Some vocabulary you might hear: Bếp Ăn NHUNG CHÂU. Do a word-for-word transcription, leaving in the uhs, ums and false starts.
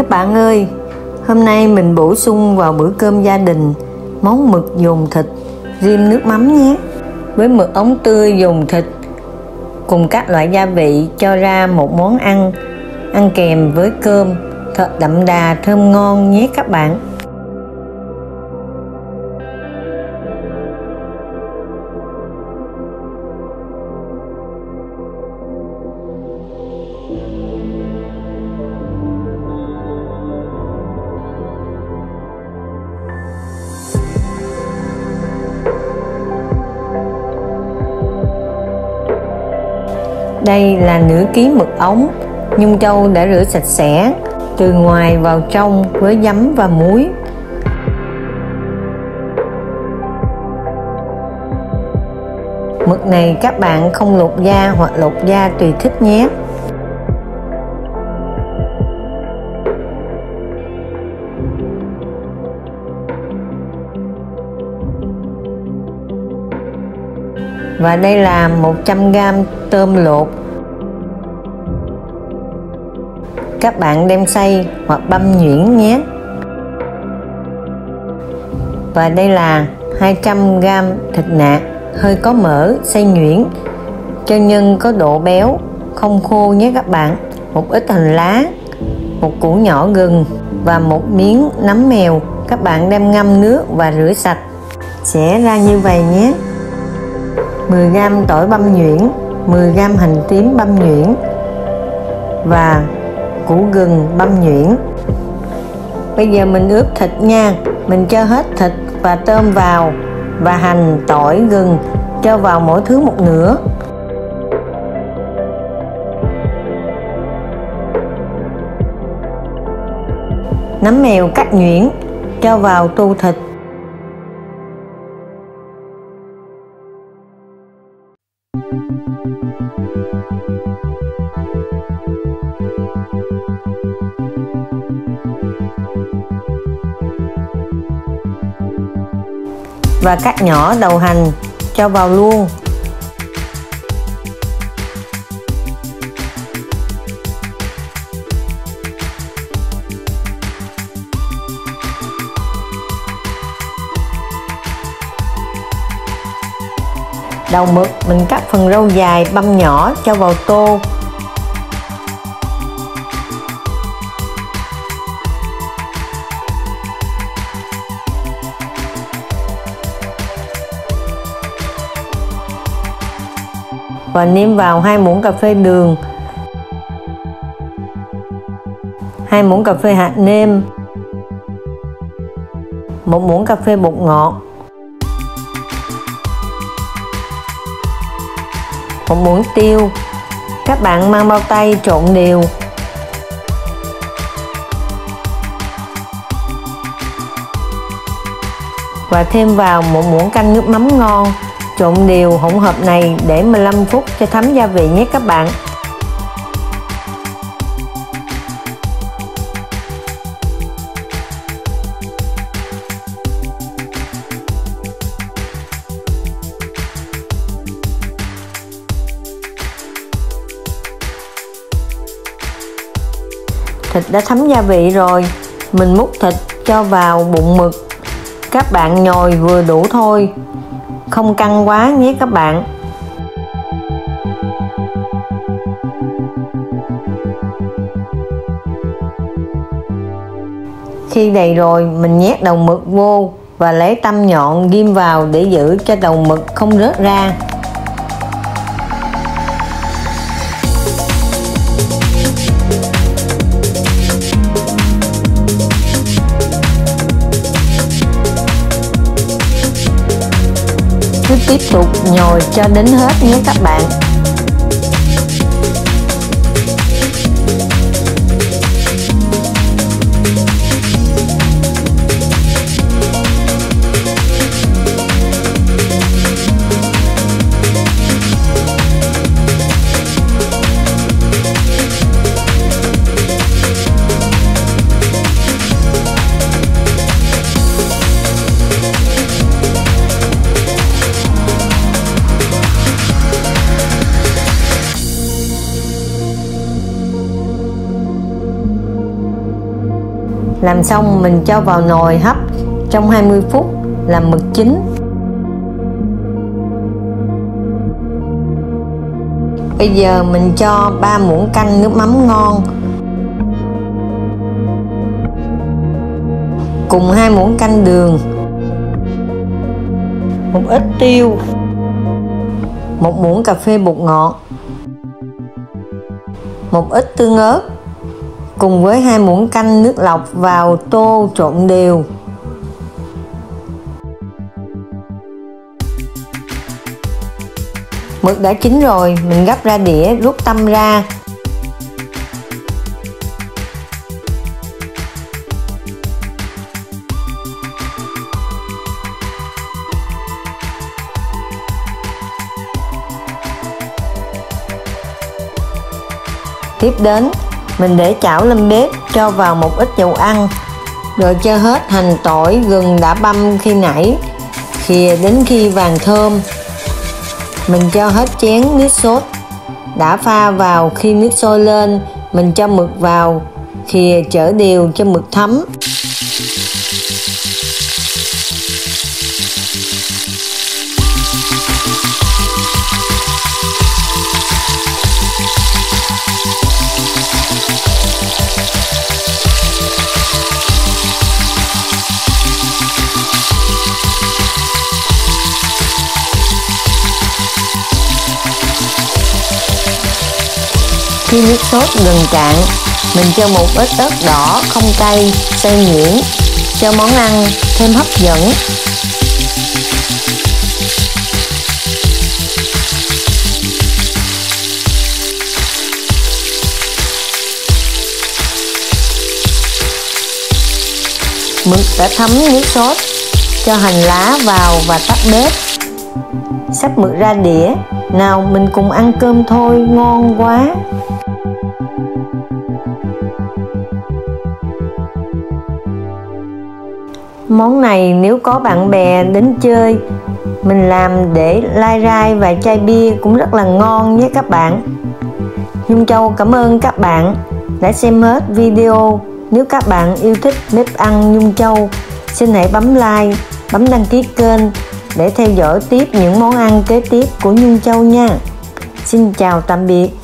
các bạn ơi, hôm nay mình bổ sung vào bữa cơm gia đình món mực dồn thịt rim nước mắm nhé. Với mực ống tươi dồn thịt cùng các loại gia vị cho ra một món ăn, ăn kèm với cơm thật đậm đà thơm ngon nhé các bạn. Đây là nửa ký mực ống nhung châu đã rửa sạch sẽ từ ngoài vào trong với giấm và muối. Mực này các bạn không lột da hoặc lột da tùy thích nhé. Và đây là một trăm gam tôm lột. Các bạn đem xay hoặc băm nhuyễn nhé. Và đây là hai trăm gam thịt nạc hơi có mỡ xay nhuyễn cho nhân có độ béo, không khô nhé các bạn. Một ít hành lá, một củ nhỏ gừng và một miếng nấm mèo. Các bạn đem ngâm nước và rửa sạch sẽ ra như vậy nhé. mười gam tỏi băm nhuyễn, mười gam hành tím băm nhuyễn và củ gừng băm nhuyễn. Bây giờ mình ướp thịt nha. Mình cho hết thịt và tôm vào, và hành, tỏi, gừng cho vào mỗi thứ một nửa. Nấm mèo cắt nhuyễn cho vào tô thịt. Và cắt nhỏ đầu hành cho vào luôn. Đầu mực mình cắt phần rau dài băm nhỏ cho vào tô. Và nêm vào hai muỗng cà phê đường, hai muỗng cà phê hạt nêm, một muỗng cà phê bột ngọt, một muỗng tiêu. Các bạn mang bao tay trộn đều. Và thêm vào một muỗng canh nước mắm ngon. Trộn đều hỗn hợp này để mười lăm phút cho thấm gia vị nhé các bạn. Thịt đã thấm gia vị rồi. Mình múc thịt cho vào bụng mực. Các bạn nhồi vừa đủ thôi, không căng quá nhé các bạn. Khi đầy rồi mình nhét đầu mực vô và lấy tăm nhọn ghim vào để giữ cho đầu mực không rớt ra. Cứ tiếp tục nhồi cho đến hết nhé các bạn. Làm xong mình cho vào nồi hấp trong hai mươi phút làm mực chín. Bây giờ mình cho ba muỗng canh nước mắm ngon cùng hai muỗng canh đường, một ít tiêu, một muỗng cà phê bột ngọt, một ít tương ớt cùng với hai muỗng canh nước lọc vào tô trộn đều. Mực đã chín rồi, mình gấp ra đĩa rút tâm ra. Tiếp đến, mình để chảo lên bếp, cho vào một ít dầu ăn, rồi cho hết hành tỏi gừng đã băm khi nãy, khìa đến khi vàng thơm. Mình cho hết chén nước sốt đã pha vào, khi nước sôi lên, mình cho mực vào, khìa chở đều cho mực thấm. Khi nước sốt gần cạn, mình cho một ít ớt đỏ không cay xay nhuyễn cho món ăn thêm hấp dẫn. Mực đã thấm nước sốt, cho hành lá vào và tắt bếp. Sắp mực ra đĩa, nào mình cùng ăn cơm thôi, ngon quá! Món này nếu có bạn bè đến chơi, mình làm để lai rai và chai bia cũng rất là ngon nhé các bạn. Nhung Châu cảm ơn các bạn đã xem hết video. Nếu các bạn yêu thích Bếp Ăn Nhung Châu, xin hãy bấm like, bấm đăng ký kênh để theo dõi tiếp những món ăn kế tiếp của Nhung Châu nha. Xin chào tạm biệt.